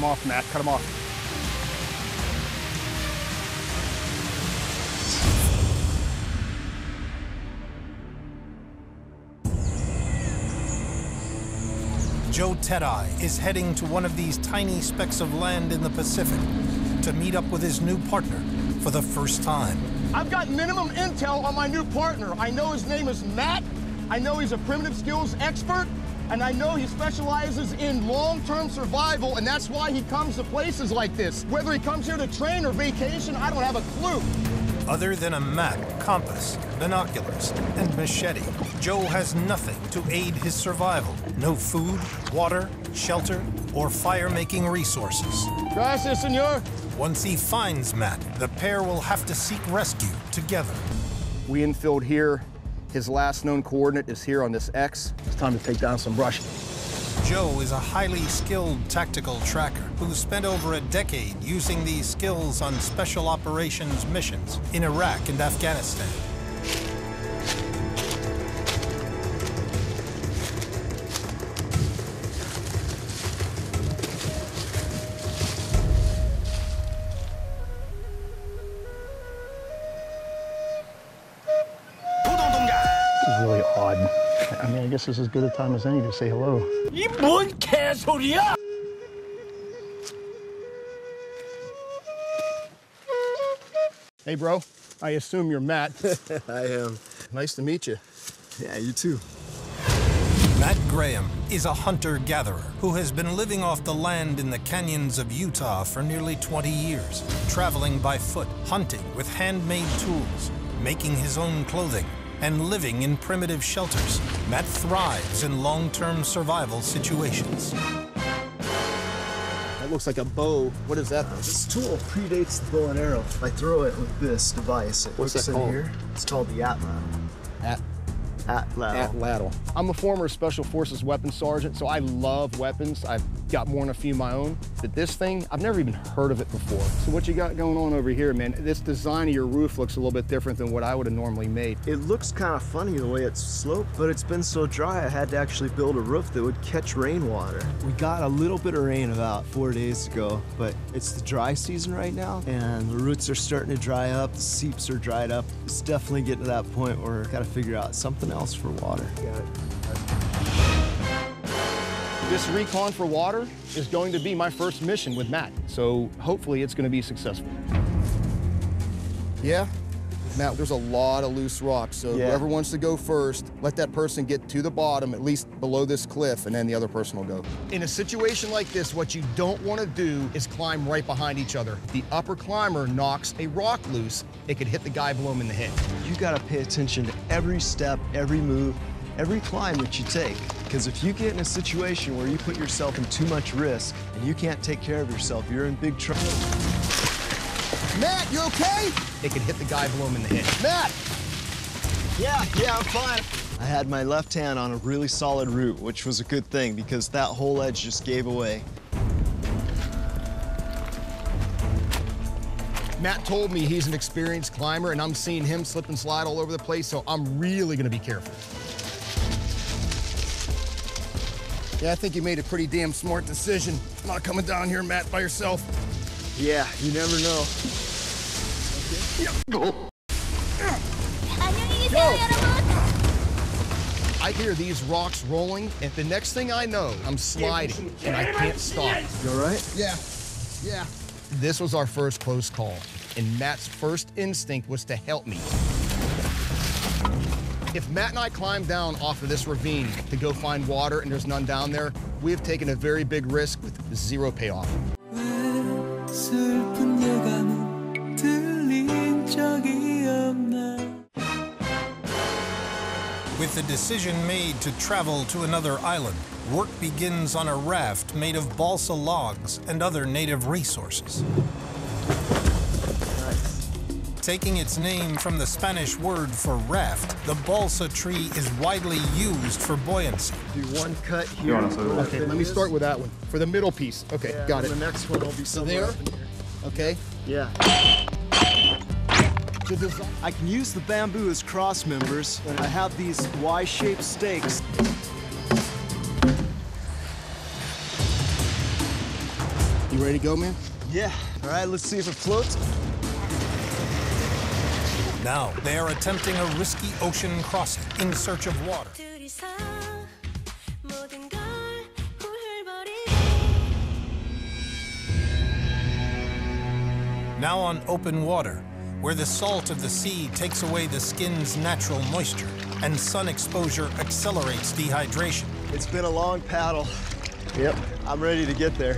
him off, Matt. Cut him off. Joe Tedai is heading to one of these tiny specks of land in the Pacific to meet up with his new partner for the first time. I've got minimum intel on my new partner. I know his name is Matt. I know he's a primitive skills expert. And I know he specializes in long-term survival, and that's why he comes to places like this. Whether he comes here to train or vacation, I don't have a clue. Other than a map, compass, binoculars, and machete, Joe has nothing to aid his survival. No food, water, shelter, or fire-making resources. Gracias, senor. Once he finds Matt, the pair will have to seek rescue together. We infilled here. His last known coordinate is here on this X. It's time to take down some brush. Joe is a highly skilled tactical tracker who spent over a decade using these skills on special operations missions in Iraq and Afghanistan. Really odd. I mean, I guess it's as good a time as any to say hello. You boy castled you up! Hey, bro. I assume you're Matt. I am. Nice to meet you. Yeah, you too. Matt Graham is a hunter-gatherer who has been living off the land in the canyons of Utah for nearly 20 years, traveling by foot, hunting with handmade tools, making his own clothing, and living in primitive shelters. Matt thrives in long-term survival situations. That looks like a bow. What is that? This tool predates the bow and arrow. I throw it with this device. What's that called? Here. It's called the atlatl. Atlatl. I'm a former Special Forces Weapons Sergeant, so I love weapons. I've got more than a few of my own. But this thing, I've never even heard of it before. So what you got going on over here, man? This design of your roof looks a little bit different than what I would have normally made. It looks kind of funny the way it's sloped, but it's been so dry I had to actually build a roof that would catch rainwater. We got a little bit of rain about 4 days ago, but it's the dry season right now, and the roots are starting to dry up, the seeps are dried up. It's definitely getting to that point where we've got to figure out something else for water. Got it. This recon for water is going to be my first mission with Matt, so hopefully it's going to be successful. Yeah? Matt, there's a lot of loose rocks, so whoever wants to go first, let that person get to the bottom, at least below this cliff, and then the other person will go. In a situation like this, what you don't want to do is climb right behind each other. If the upper climber knocks a rock loose, it could hit the guy below him in the head. You got to pay attention to every step, every move, every climb that you take, because if you get in a situation where you put yourself in too much risk and you can't take care of yourself, you're in big trouble. Matt, you okay? It could hit the guy below him in the head. Matt! Yeah, I'm fine. I had my left hand on a really solid root, which was a good thing because that whole edge just gave away. Matt told me he's an experienced climber, and I'm seeing him slip and slide all over the place, so I'm really gonna be careful. Yeah, I think you made a pretty damn smart decision. Not coming down here, Matt, by yourself. Yeah, you never know. Okay. I hear these rocks rolling, and the next thing I know, I'm sliding, and I can't stop. You all right? Yeah. This was our first close call, and Matt's first instinct was to help me. If Matt and I climb down off of this ravine to go find water and there's none down there, we have taken a very big risk with zero payoff. With the decision made to travel to another island, work begins on a raft made of balsa logs and other native resources. Taking its name from the Spanish word for raft, the balsa tree is widely used for buoyancy. Do one cut here. Okay, let me start with that one. For the middle piece. Okay, yeah, got it. The next one will be somewhere up in here. Okay. Yeah. I can use the bamboo as cross members. I have these Y-shaped stakes. You You ready to go, man? Yeah. All right, let's see if it floats. Now they are attempting a risky ocean crossing in search of water. Now on open water, where the salt of the sea takes away the skin's natural moisture and sun exposure accelerates dehydration. It's been a long paddle. Yep, I'm ready to get there.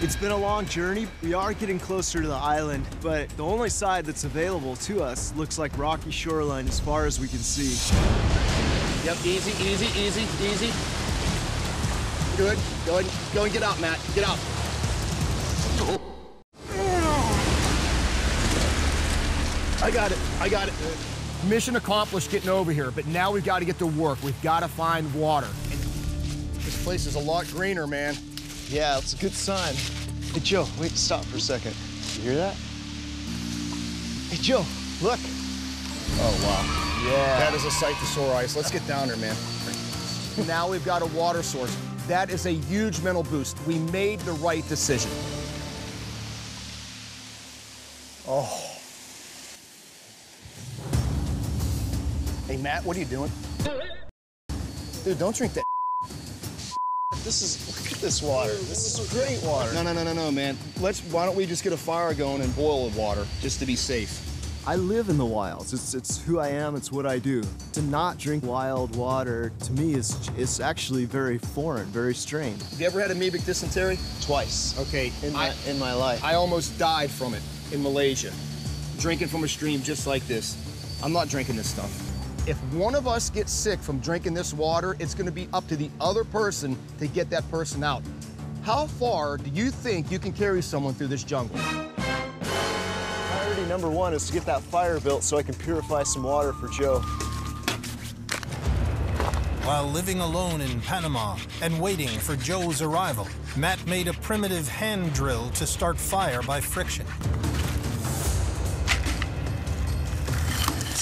It's been a long journey. We are getting closer to the island, but the only side that's available to us looks like rocky shoreline as far as we can see. Yep, easy, easy, easy, easy. Good, go ahead, go and get out, Matt, get out. I got it, I got it. Mission accomplished getting over here, but now we've got to get to work. We've got to find water. This place is a lot greener, man. Yeah, it's a good sign. Hey, Joe, wait, stop for a second. You hear that? Hey, Joe, look. Oh, wow. Yeah. That is a sight to sore eyes. Let's get down there, man. Now we've got a water source. That is a huge mental boost. We made the right decision. Oh. Hey, Matt, what are you doing? Dude, don't drink that. This is, look at this water. This is great water. No, man. Why don't we just get a fire going and boil the water just to be safe? I live in the wilds. It's who I am, it's what I do. To not drink wild water, to me, is actually very foreign, very strange. Have you ever had amoebic dysentery? Twice. Okay. In my life. I almost died from it in Malaysia, drinking from a stream just like this. I'm not drinking this stuff. If one of us gets sick from drinking this water, it's gonna be up to the other person to get that person out. How far do you think you can carry someone through this jungle? Priority number one is to get that fire built so I can purify some water for Joe. While living alone in Panama and waiting for Joe's arrival, Matt made a primitive hand drill to start fire by friction.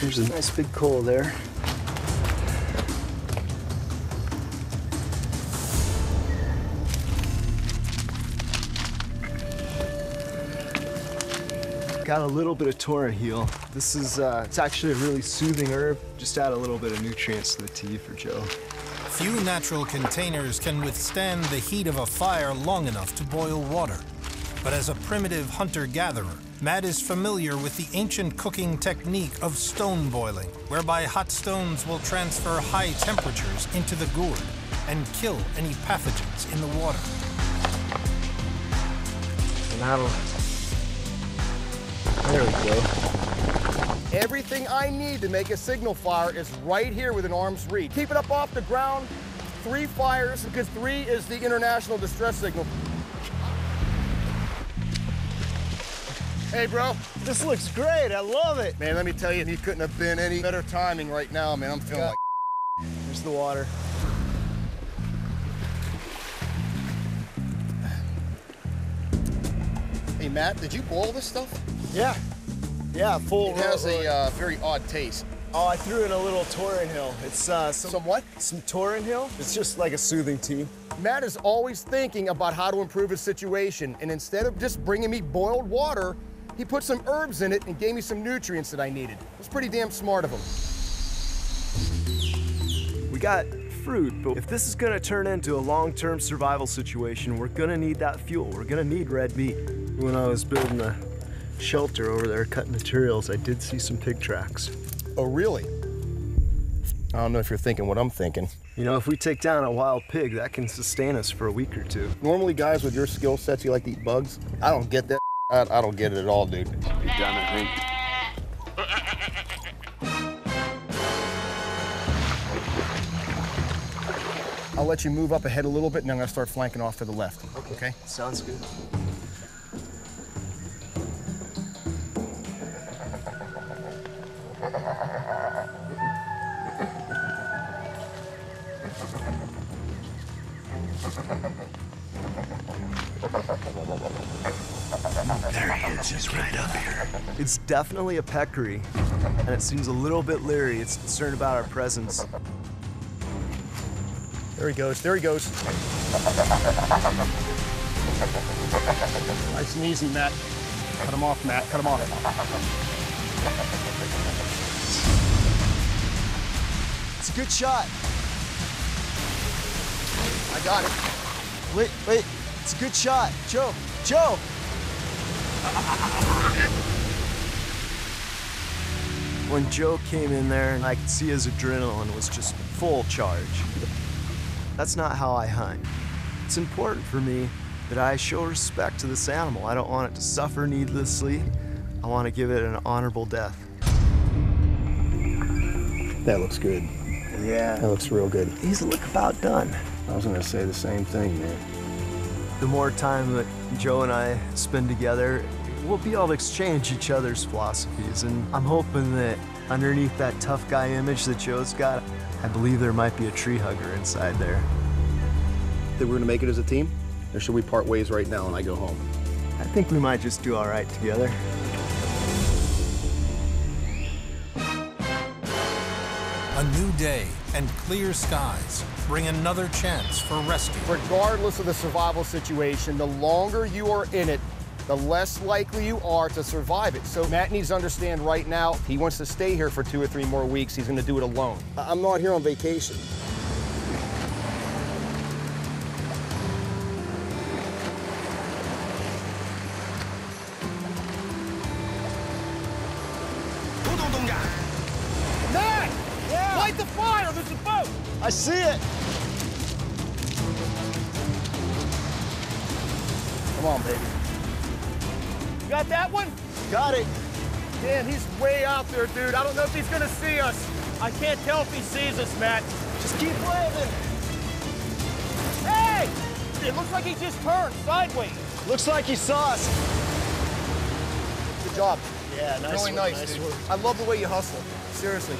There's a nice big coal there. Got a little bit of tora heel. This is, it's actually a really soothing herb. Just add a little bit of nutrients to the tea for Joe. Few natural containers can withstand the heat of a fire long enough to boil water. But as a primitive hunter-gatherer, Matt is familiar with the ancient cooking technique of stone boiling, whereby hot stones will transfer high temperatures into the gourd and kill any pathogens in the water. And there we go. Everything I need to make a signal fire is right here within arm's reach. Keep it up off the ground, 3 fires, because 3 is the international distress signal. Hey, bro, this looks great. I love it. Man, let me tell you, you couldn't have been any better timing right now, man. I'm feeling like there's the water. Hey, Matt, did you boil this stuff? Yeah. Yeah, full. It has a very odd taste. Oh, I threw in a little tora heel. It's some what? Some tora heel. It's just like a soothing tea. Matt is always thinking about how to improve his situation, and instead of just bringing me boiled water, he put some herbs in it and gave me some nutrients that I needed. It was pretty damn smart of him. We got fruit, but if this is gonna turn into a long-term survival situation, we're gonna need that fuel. We're gonna need red meat. When I was building a shelter over there, cutting materials, I did see some pig tracks. Oh, really? I don't know if you're thinking what I'm thinking. You know, if we take down a wild pig, that can sustain us for a week or two. Normally, guys with your skill sets, you like to eat bugs. I don't get that. I don't get it at all, dude. You're done, I think. I'll let you move up ahead a little bit, and I'm gonna start flanking off to the left. Okay. Okay? Sounds good. Their heads is right up here. It's definitely a peccary, and it seems a little bit leery. It's concerned about our presence. There he goes, there he goes. Nice and easy, Matt. Cut him off, Matt. Cut him off. It's a good shot. I got it. Wait, wait. It's a good shot. Joe. Joe! When Joe came in there, and I could see his adrenaline was just full charge. That's not how I hunt. It's important for me that I show respect to this animal. I don't want it to suffer needlessly. I want to give it an honorable death. That looks good. Yeah. That looks real good. He's look about done. I was going to say the same thing, man. The more time that Joe and I spend together, we'll be able to exchange each other's philosophies. And I'm hoping that underneath that tough guy image that Joe's got, I believe there might be a tree hugger inside there. That we're gonna make it as a team? Or should we part ways right now and I go home? I think we might just do all right together. A new day and clear skies bring another chance for rescue. Regardless of the survival situation, the longer you are in it, the less likely you are to survive it. So Matt needs to understand right now, he wants to stay here for 2 or 3 more weeks. He's going to do it alone. I'm not here on vacation. Matt! Yeah. Light the fire! There's a boat! I see it! Come on, baby. Got that one? Got it. Damn, he's way out there, dude. I don't know if he's gonna see us. I can't tell if he sees us, Matt. Just keep waving. Hey! It looks like he just turned sideways. Looks like he saw us. Good job. Yeah, nice. Really nice, dude. I love the way you hustle. Seriously.